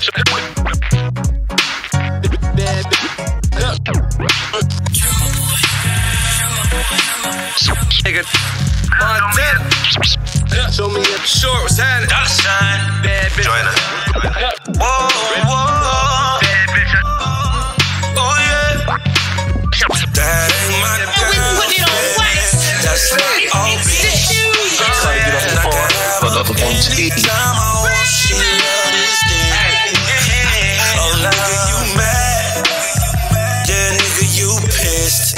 Nigga, show me a short sign, dollar sign, bad bitch. Join us. Whoa, whoa, bad bitch. Oh yeah, that ain't my girl. We put it on wax. That's not all bitch. Try to get off the phone, but love won't take. Anytime I want, she love this thing. Oh nigga, you mad? Yeah, nigga, you pissed.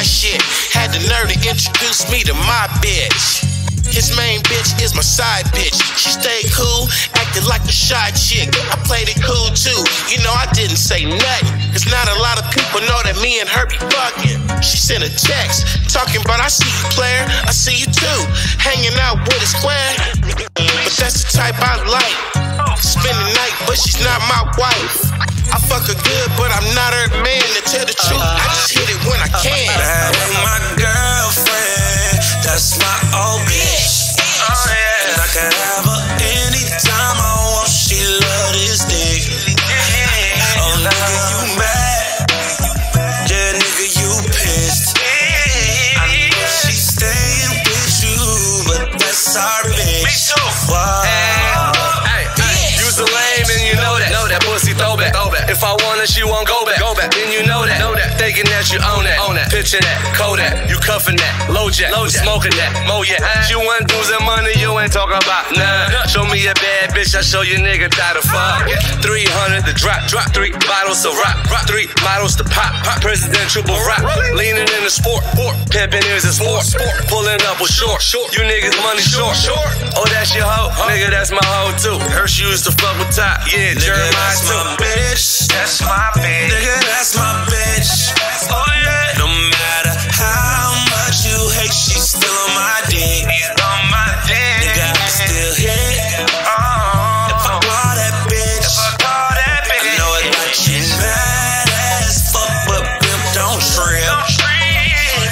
Shit. Had the nerve to introduce me to my bitch. His main bitch is my side bitch. She stayed cool, acted like a shy chick. I played it cool too, you know I didn't say nothing. Cause not a lot of people know that me and her be fucking. She sent a text, talking about I see you player, I see you too. Hanging out with his clan, but that's the type I like. Spend the night, but she's not my wife. I fuck her good, but I'm not her man. To tell the truth, I just hit it when I can. That ain't my girlfriend, that's my old bitch. Oh yeah, and I can have her anytime I want. She love this dick. Oh nigga, you mad? Yeah, nigga, you pissed. I know she's staying with you, but that's our bitch. Wow. You's a lame and you know that. Know that pussy throwback. If I want her, she won't go back. Then you know that. Thinking that you own that. Picture that. Kodak. You cuffing that. Low jack. Smoking that. Mo yeah. You ain't losing money. You ain't talking about none. Show me a bad bitch. I show you nigga how to fuck. 300 the drop. Three bottles to rock. Three models to pop. Presidential barack. Leaning in the sport. Pimping is a sport. Pulling up with short. You niggas money short. Oh, that's your hoe. Nigga, that's my hoe too. Her shoes to fuck with top. Yeah, Jeremiah too. Bitch. That's my bitch. Nigga, that's my bitch. Oh yeah. No matter how much you hate, she's still on my dick. She's on my dick. Nigga, I still hit it. If I call that bitch, I know it got you mad as fuck, but pimp don't trip.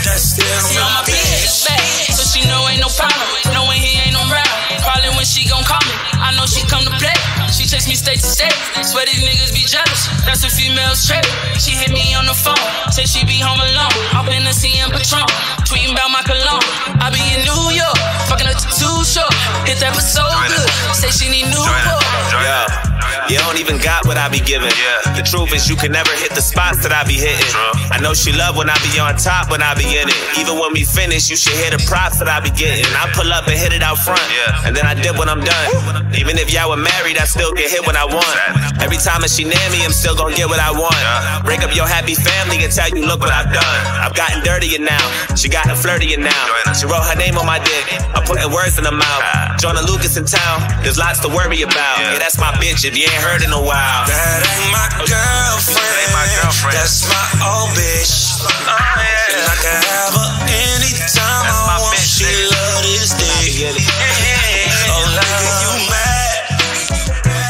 That's still my bitch. So she know ain't no problem. Knowing he ain't no round. Probably when she gon' call me, I know she come to play. She takes me state to state. Swear these niggas be jealous. That's a female's trait. She hit me on the phone. Said she be home alone. I've been to CM Patron. Tweeting about my cologne. I be in New York. Fucking up to Too Short. Hit that for so good. Say she need new pork. You don't even got what I be giving. The truth is you can never hit the spots that I be hitting. I know she love when I be on top, when I be in it. Even when we finish, you should hear the props that I be getting. I pull up and hit it out front, and then I dip when I'm done. Even if y'all were married, I still get hit when I want. Every time that she near me, I'm still gonna get what I want. Break up your happy family and tell you look what I've done. I've gotten dirtier now, she gotten flirtier now. She wrote her name on my dick, I'm putting words in her mouth. Jonah Lucas in town, there's lots to worry about. Yeah, that's my bitch if you ain't heard in a while. That ain't my girlfriend. That's my old bitch. Oh yeah. And I can have her anytime I want. She love this dick. Oh nigga, you mad?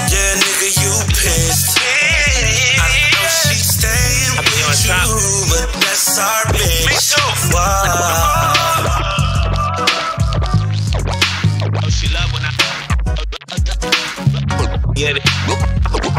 Yeah, nigga, you pissed. I know she's staying with you, but that's our bitch. Wow. Oh, she love when I get it.